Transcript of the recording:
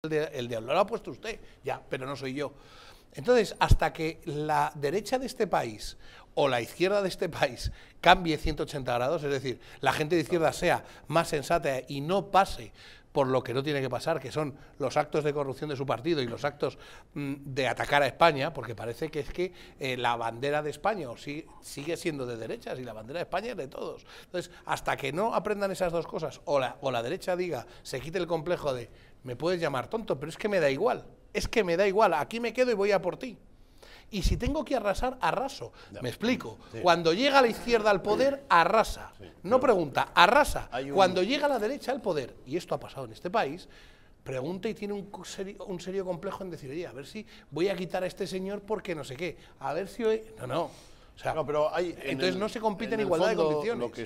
El diablo lo ha puesto usted, ya, pero no soy yo. Entonces, hasta que la derecha de este país o la izquierda de este país cambie 180 grados, es decir, la gente de izquierda sea más sensata y no pase por lo que no tiene que pasar, que son los actos de corrupción de su partido y los actos de atacar a España, porque parece que es que la bandera de España sigue siendo de derechas y la bandera de España es de todos. Entonces, hasta que no aprendan esas dos cosas, o la derecha diga, se quite el complejo de, me puedes llamar tonto, pero es que me da igual, aquí me quedo y voy a por ti. Y si tengo que arrasar, arraso. ¿Me explico? Sí. Cuando llega la izquierda al poder, arrasa. Sí, no pregunta, arrasa. Cuando llega la derecha al poder, y esto ha pasado en este país, pregunta y tiene un serio complejo en decir, oye, a ver si voy a quitar a este señor porque no sé qué. A ver si hoy... No, no. O sea, no, pero entonces no se compite en igualdad de condiciones.